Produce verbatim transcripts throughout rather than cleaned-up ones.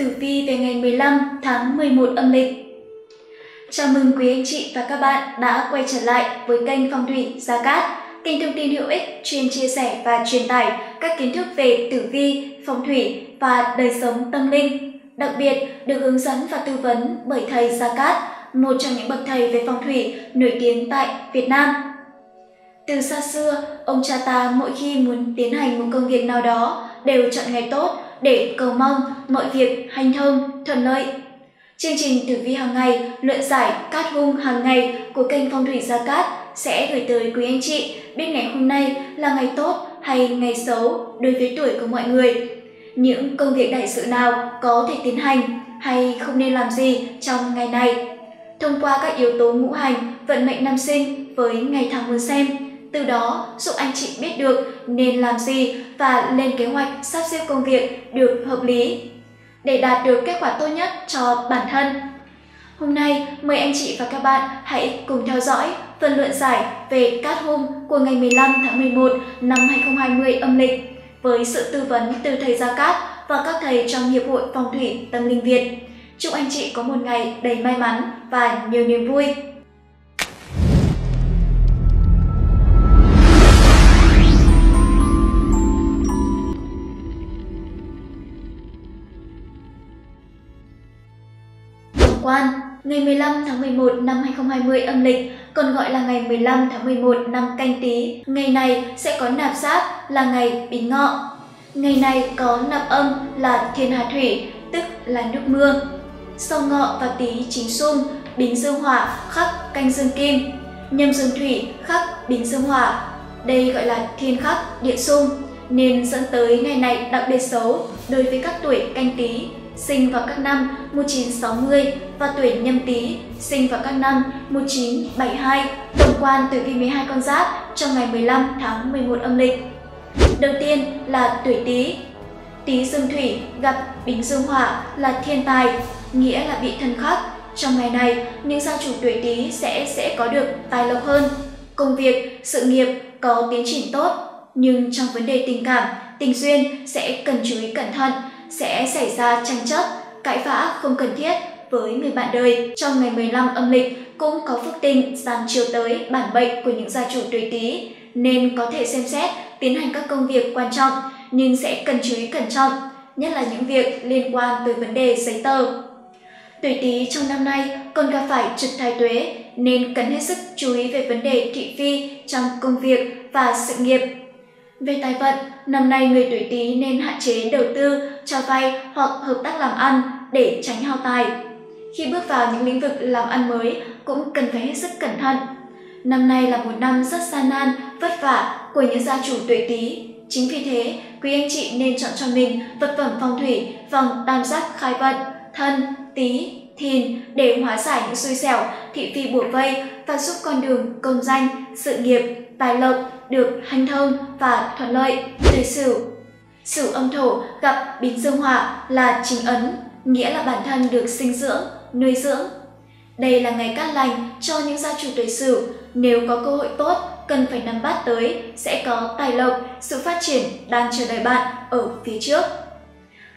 Tử vi về ngày mười lăm tháng mười một âm lịch. Chào mừng quý anh chị và các bạn đã quay trở lại với kênh Phong Thủy Gia Cát, kênh thông tin hữu ích chuyên chia sẻ và truyền tải các kiến thức về tử vi, phong thủy và đời sống tâm linh. Đặc biệt được hướng dẫn và tư vấn bởi thầy Gia Cát, một trong những bậc thầy về phong thủy nổi tiếng tại Việt Nam. Từ xa xưa, ông cha ta mỗi khi muốn tiến hành một công việc nào đó đều chọn ngày tốt để cầu mong mọi việc hanh thông, thuận lợi. Chương trình tử vi hàng ngày, luận giải cát hung hàng ngày của kênh Phong Thủy Gia Cát sẽ gửi tới quý anh chị biết ngày hôm nay là ngày tốt hay ngày xấu đối với tuổi của mọi người. Những công việc đại sự nào có thể tiến hành hay không nên làm gì trong ngày này. Thông qua các yếu tố ngũ hành, vận mệnh năm sinh với ngày tháng muốn xem, từ đó giúp anh chị biết được nên làm gì và lên kế hoạch sắp xếp công việc được hợp lý để đạt được kết quả tốt nhất cho bản thân. Hôm nay, mời anh chị và các bạn hãy cùng theo dõi phần luận giải về cát hung của ngày mười lăm tháng mười một năm hai nghìn không trăm hai mươi âm lịch với sự tư vấn từ thầy Gia Cát và các thầy trong Hiệp hội Phong thủy Tâm linh Việt. Chúc anh chị có một ngày đầy may mắn và nhiều niềm vui. Ngày mười lăm tháng mười một năm hai nghìn không trăm hai mươi âm lịch, còn gọi là ngày mười lăm tháng mười một năm canh tí, ngày này sẽ có nạp giáp là ngày Bính Ngọ. Ngày này có nạp âm là thiên hà thủy, tức là nước mưa. Sau Ngọ và Tý chính xung, Bính dương hỏa khắc Canh dương kim, Nhâm dương thủy khắc Bính dương hỏa. Đây gọi là thiên khắc địa xung, nên dẫn tới ngày này đặc biệt xấu đối với các tuổi Canh Tí, sinh vào các năm một nghìn chín trăm sáu mươi và tuổi Nhâm Tý, sinh vào các năm một nghìn chín trăm bảy mươi hai. Tổng quan tử vi mười hai con giáp trong ngày mười lăm tháng mười một âm lịch. Đầu tiên là tuổi Tý. Tý dương thủy gặp Bính dương hỏa là thiên tài, nghĩa là bị thân khắc. Trong ngày này, những gia chủ tuổi Tý sẽ sẽ có được tài lộc hơn, công việc, sự nghiệp có tiến triển tốt, nhưng trong vấn đề tình cảm, tình duyên sẽ cần chú ý cẩn thận, sẽ xảy ra tranh chấp, cãi vã không cần thiết với người bạn đời. Trong ngày mười lăm âm lịch cũng có phúc tinh giáng chiếu tới bản mệnh của những gia chủ tuổi Tý, nên có thể xem xét tiến hành các công việc quan trọng nhưng sẽ cần chú ý cẩn trọng, nhất là những việc liên quan tới vấn đề giấy tờ. Tuổi Tý trong năm nay còn gặp phải trực thái tuế nên cần hết sức chú ý về vấn đề thị phi trong công việc và sự nghiệp. Về tài vận, năm nay người tuổi Tý nên hạn chế đầu tư, cho vay hoặc hợp tác làm ăn để tránh hao tài. Khi bước vào những lĩnh vực làm ăn mới cũng cần phải hết sức cẩn thận. Năm nay là một năm rất gian nan, vất vả của những gia chủ tuổi Tý. Chính vì thế, quý anh chị nên chọn cho mình vật phẩm phong thủy vòng tam giác khai vận Thân, Tý, Thìn để hóa giải những xui xẻo, thị phi bủa vây và giúp con đường công danh, sự nghiệp, tài lộc được hanh thông và thuận lợi. Tuổi Sửu. Sửu âm thổ gặp Bính dương hỏa là chính ấn, nghĩa là bản thân được sinh dưỡng, nuôi dưỡng. Đây là ngày cát lành cho những gia chủ tuổi Sửu, nếu có cơ hội tốt cần phải nắm bắt tới, sẽ có tài lộc, sự phát triển đang chờ đợi bạn ở phía trước.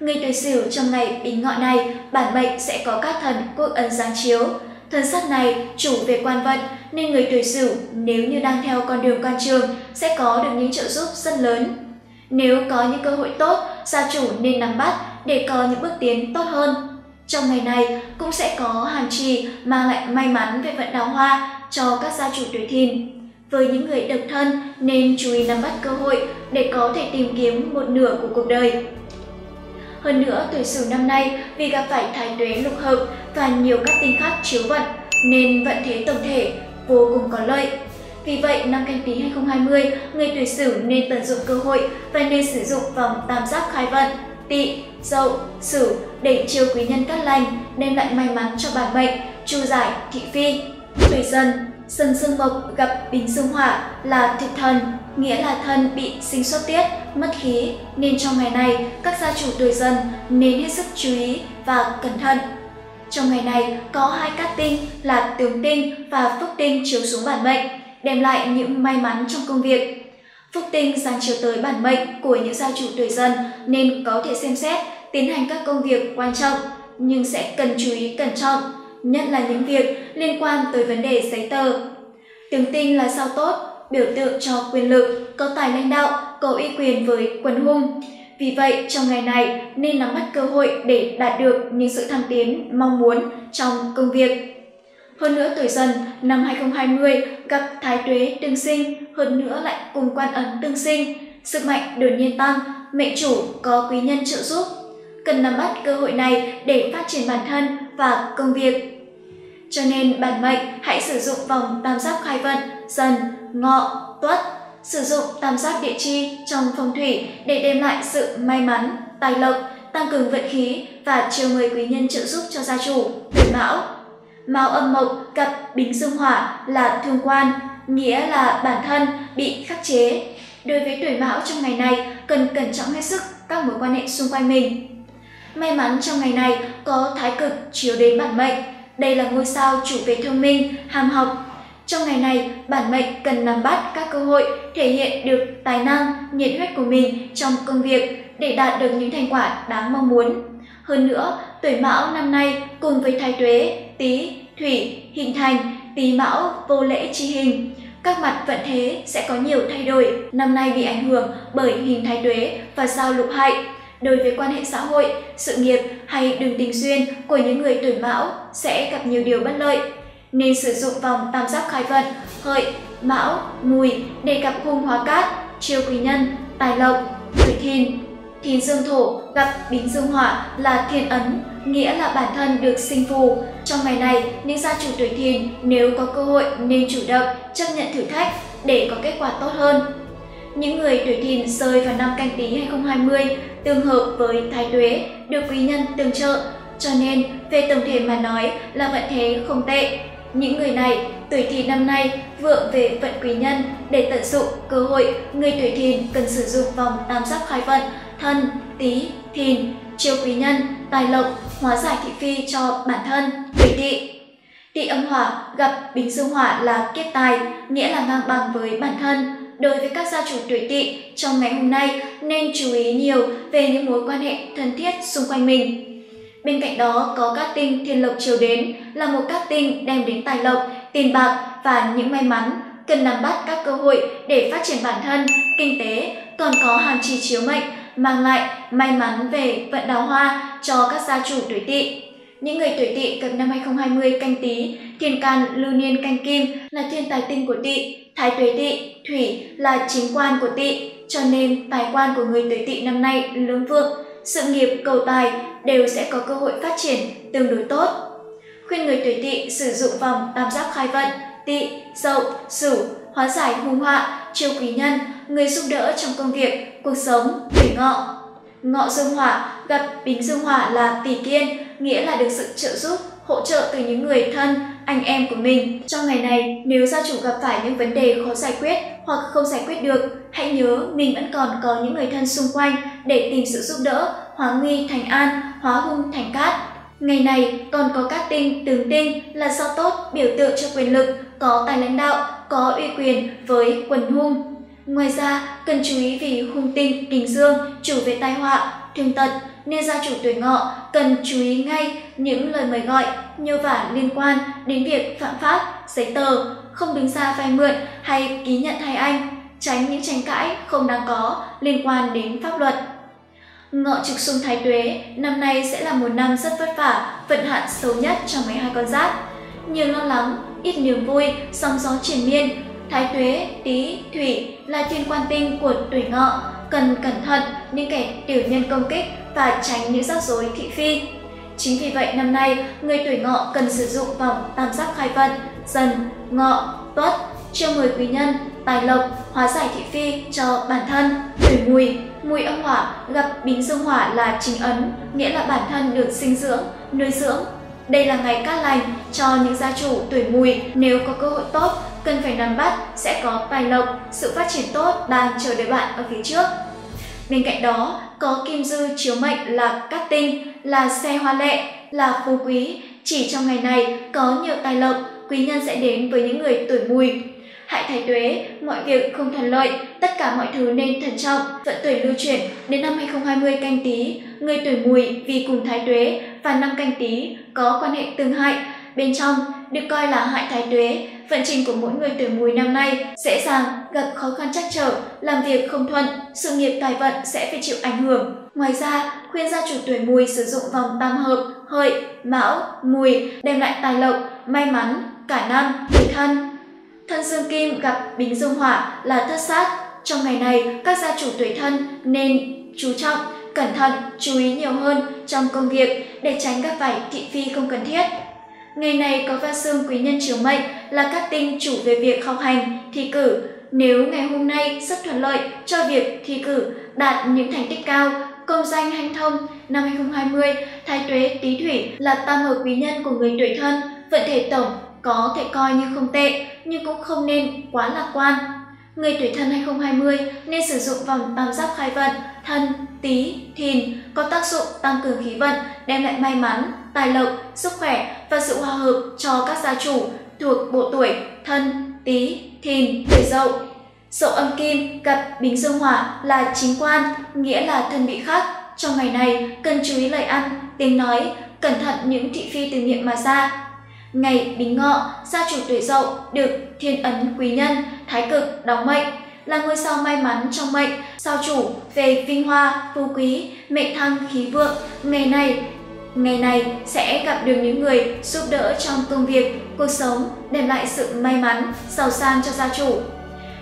Người tuổi Sửu trong ngày Bính Ngọ này, bản mệnh sẽ có các thần quốc ấn giáng chiếu. Thần sát này chủ về quan vận nên người tuổi Sửu nếu như đang theo con đường quan trường sẽ có được những trợ giúp rất lớn. Nếu có những cơ hội tốt, gia chủ nên nắm bắt để có những bước tiến tốt hơn. Trong ngày này cũng sẽ có hàn trì mang lại may mắn về vận đào hoa cho các gia chủ tuổi Thìn. Với những người độc thân nên chú ý nắm bắt cơ hội để có thể tìm kiếm một nửa của cuộc đời. Hơn nữa, tuổi Sửu năm nay vì gặp phải thái tuế lục hợp và nhiều các tinh khác chiếu vận nên vận thế tổng thể vô cùng có lợi. Vì vậy, năm Canh Tí hai nghìn không trăm hai mươi, người tuổi Sửu nên tận dụng cơ hội và nên sử dụng vòng tam giác khai vận Tỵ, Dậu, Sửu để chiêu quý nhân cát lành, đem lại may mắn cho bản mệnh, chu giải thị phi. Tuổi Dần. Dần dương mộc gặp Bính dương hỏa là thực thần, nghĩa là thân bị sinh xuất tiết, mất khí, nên trong ngày này các gia chủ tuổi Dần nên hết sức chú ý và cẩn thận. Trong ngày này có hai cát tinh là tướng tinh và phúc tinh chiếu xuống bản mệnh, đem lại những may mắn trong công việc. Phúc tinh giáng chiếu tới bản mệnh của những gia chủ tuổi Dần nên có thể xem xét tiến hành các công việc quan trọng, nhưng sẽ cần chú ý cẩn trọng, nhất là những việc liên quan tới vấn đề giấy tờ. Tướng tinh là sao tốt, biểu tượng cho quyền lực, có tài lãnh đạo, có uy quyền với quân hung. Vì vậy, trong ngày này nên nắm bắt cơ hội để đạt được những sự thăng tiến mong muốn trong công việc. Hơn nữa tuổi Dần năm hai không hai không gặp thái tuế tương sinh, hơn nữa lại cùng quan ấn tương sinh, sức mạnh đột nhiên tăng, mệnh chủ có quý nhân trợ giúp. Cần nắm bắt cơ hội này để phát triển bản thân và công việc. Cho nên bản mệnh hãy sử dụng vòng tam giác khai vận Dần, Ngọ, Tuất, sử dụng tam giác địa chi trong phong thủy để đem lại sự may mắn, tài lộc, tăng cường vận khí và chiêu mời quý nhân trợ giúp cho gia chủ. Tuổi Mão, Mão âm mộc gặp Bính Dương Hỏa là thương quan, nghĩa là bản thân bị khắc chế. Đối với tuổi Mão trong ngày này, cần cẩn trọng hết sức các mối quan hệ xung quanh mình. May mắn trong ngày này có thái cực chiếu đến bản mệnh. Đây là ngôi sao chủ về thông minh, ham học. Trong ngày này, bản mệnh cần nắm bắt các cơ hội thể hiện được tài năng, nhiệt huyết của mình trong công việc để đạt được những thành quả đáng mong muốn. Hơn nữa, tuổi Mão năm nay cùng với thái tuế, Tý, Thủy hình thành Tý Mão vô lễ chi hình. Các mặt vận thế sẽ có nhiều thay đổi. Năm nay bị ảnh hưởng bởi hình thái tuế và sao lục hại. Đối với quan hệ xã hội, sự nghiệp hay đường tình duyên của những người tuổi Mão sẽ gặp nhiều điều bất lợi. Nên sử dụng vòng tam giác khai vận Hợi, Mão, Mùi để gặp khung hóa cát, chiêu quý nhân, tài lộc. Tuổi Thìn, Thìn Dương Thổ gặp Bính Dương Hỏa là thiên ấn, nghĩa là bản thân được sinh phù. Trong ngày này, những gia chủ tuổi Thìn nếu có cơ hội nên chủ động chấp nhận thử thách để có kết quả tốt hơn. Những người tuổi Thìn rơi vào năm Canh Tý hai không hai không tương hợp với thái tuế, được quý nhân tương trợ, cho nên về tổng thể mà nói là vận thế không tệ. Những người này, tuổi Thìn năm nay vượng về vận quý nhân, để tận dụng cơ hội, người tuổi Thìn cần sử dụng vòng tam giác khai vận Thân, Tý, Thìn, chiêu quý nhân, tài lộc, hóa giải thị phi cho bản thân. Tuổi Tỵ, Tỵ âm hỏa gặp Bính Dương Hỏa là kiếp tài, nghĩa là ngang bằng với bản thân. Đối với các gia chủ tuổi Tỵ trong ngày hôm nay nên chú ý nhiều về những mối quan hệ thân thiết xung quanh mình. Bên cạnh đó có các tinh thiên lộc chiếu đến là một các tinh đem đến tài lộc, tiền bạc và những may mắn, cần nắm bắt các cơ hội để phát triển bản thân, kinh tế, còn có hàm chi chiếu mệnh mang lại may mắn về vận đào hoa cho các gia chủ tuổi Tỵ. Những người tuổi Tỵ cập năm hai không hai không Canh Tý, thiên can lưu niên Canh Kim là thiên tài tinh của Tỵ, thái tuế Tỵ, Thủy là chính quan của Tỵ, cho nên tài quan của người tuổi Tỵ năm nay lưỡng vượng, sự nghiệp cầu tài đều sẽ có cơ hội phát triển tương đối tốt. Khuyên người tuổi Tỵ sử dụng vòng tam giác khai vận Tỵ, Dậu, Sửu, hóa giải hung họa, chiêu quý nhân, người giúp đỡ trong công việc, cuộc sống. Tuổi Ngọ, Ngọ Dương Hỏa gặp Bính Dương Hỏa là tỷ kiên, nghĩa là được sự trợ giúp, hỗ trợ từ những người thân, anh em của mình. Trong ngày này, nếu gia chủ gặp phải những vấn đề khó giải quyết hoặc không giải quyết được, hãy nhớ mình vẫn còn có những người thân xung quanh để tìm sự giúp đỡ, hóa nguy thành an, hóa hung thành cát. Ngày này còn có các tinh tướng tinh là sao tốt, biểu tượng cho quyền lực, có tài lãnh đạo, có uy quyền với quần hung. Ngoài ra, cần chú ý vì hung tinh Kình Dương chủ về tai họa, thương tật, nên gia chủ tuổi Ngọ cần chú ý ngay những lời mời gọi, nhờ vả liên quan đến việc phạm pháp, giấy tờ, không đứng ra vay mượn hay ký nhận thay anh, tránh những tranh cãi không đáng có liên quan đến pháp luật. Ngọ trực xung thái tuế, năm nay sẽ là một năm rất vất vả, vận hạn xấu nhất trong mười hai con giáp. Nhiều lo lắng, ít niềm vui, sóng gió triền miên. Thái tuế, Tý, Thủy là thiên quan tinh của tuổi Ngọ, cần cẩn thận những kẻ tiểu nhân công kích và tránh những rắc rối thị phi. Chính vì vậy năm nay, người tuổi Ngọ cần sử dụng vòng tam giác khai vận Dần, Ngọ, Tuất, chiêu mời quý nhân, tài lộc, hóa giải thị phi cho bản thân. Tuổi Mùi, Mùi âm hỏa gặp Bính Dương Hỏa là chính ấn, nghĩa là bản thân được sinh dưỡng, nuôi dưỡng. Đây là ngày cát lành cho những gia chủ tuổi Mùi, nếu có cơ hội tốt cần phải nắm bắt, sẽ có tài lộc, sự phát triển tốt đang chờ đợi bạn ở phía trước. Bên cạnh đó, có kim dư chiếu mệnh là cát tinh, là xe hoa lệ, là phú quý. Chỉ trong ngày này có nhiều tài lộc, quý nhân sẽ đến với những người tuổi Mùi. Hại thái tuế, mọi việc không thuận lợi, tất cả mọi thứ nên thận trọng. Vận tuổi lưu chuyển đến năm hai không hai không Canh Tý, người tuổi Mùi vì cùng Thái Tuế và năm Canh Tý có quan hệ tương hại, bên trong được coi là hại Thái Tuế, vận trình của mỗi người tuổi Mùi năm nay dễ dàng gặp khó khăn trắc trở, làm việc không thuận, sự nghiệp tài vận sẽ phải chịu ảnh hưởng. Ngoài ra, khuyên gia chủ tuổi Mùi sử dụng vòng tam hợp Hợi, Mão, Mùi đem lại tài lộc, may mắn, cả năm, tuổi Thân. Thân dương kim gặp bính dương hỏa là thất sát. Trong ngày này, các gia chủ tuổi Thân nên chú trọng, cẩn thận, chú ý nhiều hơn trong công việc để tránh các vảy thị phi không cần thiết. Ngày này có văn xương quý nhân chiếu mệnh là các tinh chủ về việc học hành, thi cử. Nếu ngày hôm nay rất thuận lợi cho việc thi cử, đạt những thành tích cao, công danh hanh thông, năm hai không hai không, Thái Tuế Tý Thủy là tam hợp quý nhân của người tuổi Thân, vận thể tổng có thể coi như không tệ, nhưng cũng không nên quá lạc quan. Người tuổi Thân hai không hai không nên sử dụng vòng tam giác khai vận Thân, Tý, Thìn, có tác dụng tăng cường khí vận, đem lại may mắn, tài lộc, sức khỏe và sự hòa hợp cho các gia chủ thuộc bộ tuổi Thân, Tý, Thìn, Tuổi Dậu. Dậu âm kim gặp bính dương hỏa là chính quan, nghĩa là thân bị khắc. Trong ngày này, cần chú ý lời ăn, tiếng nói, cẩn thận những thị phi từ miệng mà ra. Ngày Bính Ngọ, gia chủ tuổi Dậu được thiên ấn quý nhân Thái Cực đóng mệnh, là ngôi sao may mắn trong mệnh, sao chủ về vinh hoa, phú quý, mệnh thăng khí vượng. Ngày này, ngày này sẽ gặp được những người giúp đỡ trong công việc, cuộc sống, đem lại sự may mắn, giàu sang cho gia chủ.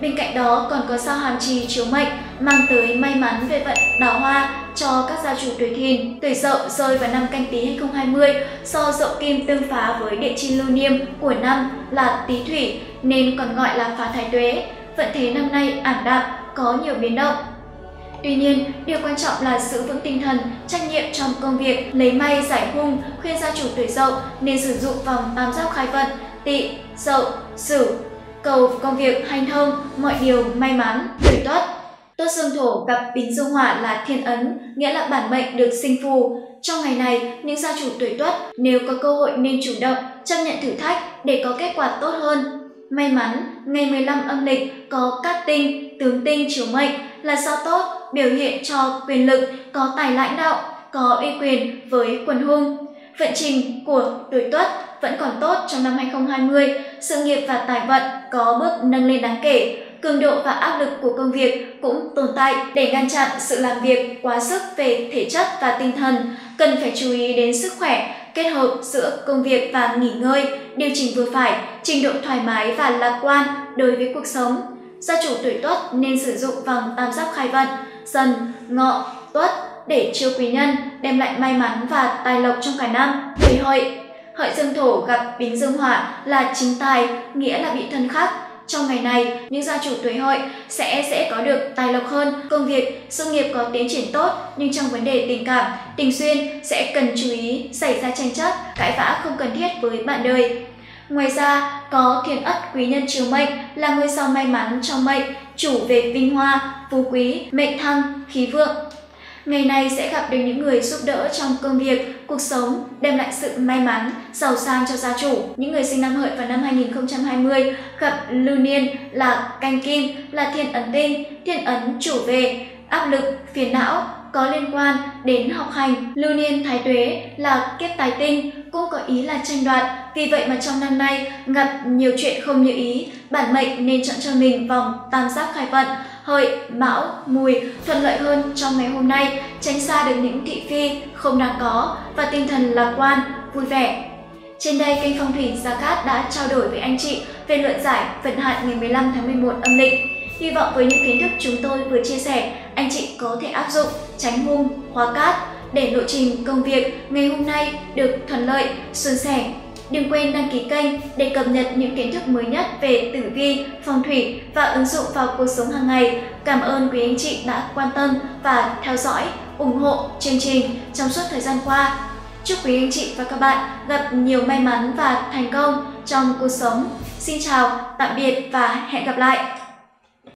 Bên cạnh đó còn có sao hàm trì chiếu mệnh mang tới may mắn về vận đào hoa cho các gia chủ tuổi Thìn, tuổi Dậu rơi vào năm Canh Tý hai không hai không do Dậu kim tương phá với địa chi lưu niêm của năm là Tý Thủy nên còn gọi là phá Thái Tuế. Vận thế năm nay ảm đạm, có nhiều biến động. Tuy nhiên, điều quan trọng là giữ vững tinh thần, trách nhiệm trong công việc, lấy may giải hung. Khuyên gia chủ tuổi Dậu nên sử dụng vòng tam giác khai vận Tỵ, Dậu, Sửu, cầu công việc hanh thông, mọi điều may mắn. Tuổi Tuất, Tuất dương thổ gặp bính dương hỏa là thiên ấn, nghĩa là bản mệnh được sinh phù. Trong ngày này, những gia chủ tuổi Tuất nếu có cơ hội nên chủ động chấp nhận thử thách để có kết quả tốt hơn. May mắn, ngày mười lăm âm lịch có cát tinh, tướng tinh chiếu mệnh là sao tốt, biểu hiện cho quyền lực, có tài lãnh đạo, có uy quyền với quần hùng. Vận trình của tuổi Tuất vẫn còn tốt trong năm hai không hai không, sự nghiệp và tài vận có bước nâng lên đáng kể, cường độ và áp lực của công việc cũng tồn tại. Để ngăn chặn sự làm việc quá sức về thể chất và tinh thần, cần phải chú ý đến sức khỏe, kết hợp giữa công việc và nghỉ ngơi, điều chỉnh vừa phải, trình độ thoải mái và lạc quan đối với cuộc sống. Gia chủ tuổi Tuất nên sử dụng vòng tam giác khai vận Dần, Ngọ, Tuất để chiêu quý nhân, đem lại may mắn và tài lộc trong cả năm. Tuổi Hợi, Hợi dương thổ gặp bính dương hỏa là chính tài, nghĩa là bị thân khắc. Trong ngày này, những gia chủ tuổi Hợi sẽ dễ có được tài lộc hơn, công việc, sự nghiệp có tiến triển tốt, nhưng trong vấn đề tình cảm, tình duyên sẽ cần chú ý xảy ra tranh chấp, cãi vã không cần thiết với bạn đời. Ngoài ra, có thiên ất quý nhân chiếu mệnh là ngôi sao may mắn trong mệnh, chủ về vinh hoa, phú quý, mệnh thăng, khí vượng. Ngày này sẽ gặp được những người giúp đỡ trong công việc, cuộc sống, đem lại sự may mắn, giàu sang cho gia chủ. Những người sinh năm Hợi vào năm hai không hai không gặp lưu niên là canh kim, là thiên ấn tinh, thiên ấn chủ về áp lực, phiền não, có liên quan đến học hành. Lưu niên Thái Tuế là kiếp tài tinh, cũng có ý là tranh đoạt. Vì vậy mà trong năm nay gặp nhiều chuyện không như ý, bản mệnh nên chọn cho mình vòng tam giác khai vận Hợi, Mão, Mùi thuận lợi hơn trong ngày hôm nay, tránh xa được những thị phi không đáng có và tinh thần lạc quan, vui vẻ. Trên đây, kênh Phong Thủy Gia Cát đã trao đổi với anh chị về luận giải vận hạn ngày mười lăm tháng mười một âm lịch. Hy vọng với những kiến thức chúng tôi vừa chia sẻ, anh chị có thể áp dụng tránh hung, hóa cát để lộ trình công việc ngày hôm nay được thuận lợi, suôn sẻ. Đừng quên đăng ký kênh để cập nhật những kiến thức mới nhất về tử vi, phong thủy và ứng dụng vào cuộc sống hàng ngày. Cảm ơn quý anh chị đã quan tâm và theo dõi, ủng hộ chương trình trong suốt thời gian qua. Chúc quý anh chị và các bạn gặp nhiều may mắn và thành công trong cuộc sống. Xin chào, tạm biệt và hẹn gặp lại!